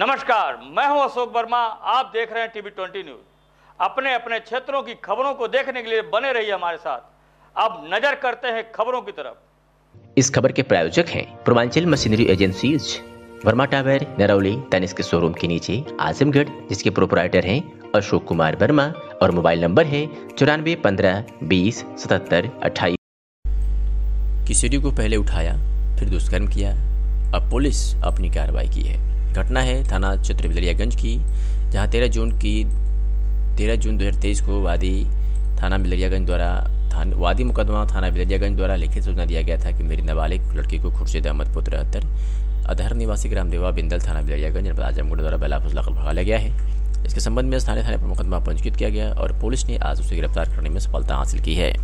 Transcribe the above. नमस्कार, मैं हूं अशोक वर्मा। आप देख रहे हैं टीवी 20 न्यूज। अपने अपने क्षेत्रों की खबरों को देखने के लिए बने रहिए हमारे साथ। अब नजर करते हैं खबरों की तरफ। इस खबर के प्रायोजक हैं Purvanchal machinery agency Verma tower Naroli Tanishq के शोरूम के नीचे आजमगढ़, जिसके प्रोपराइटर हैं अशोक कुमार वर्मा और मोबाइल नंबर है 9415207728। किशोरी को पहले उठाया, फिर दुष्कर्म किया। अब पुलिस अपनी कार्रवाई की है। घटना है थाना चित्र बिलरियागंज की, जहां 13 जून 2023 को वादी मुकदमा थाना बिलरियागंज द्वारा लिखित सूचना दिया गया था कि मेरी नाबालिग लड़की को खुर्शीद अहमद पुत्र अहतर अधर निवासी ग्रामदेवा बिंडल थाना बिलरियागंज आजमगढ़ द्वारा बलाफुजला भगा लिया गया है। इसके संबंध में स्थानीय थाने पर मुकदमा पंजीकृत किया गया और पुलिस ने आज उसे गिरफ्तार करने में सफलता हासिल की है।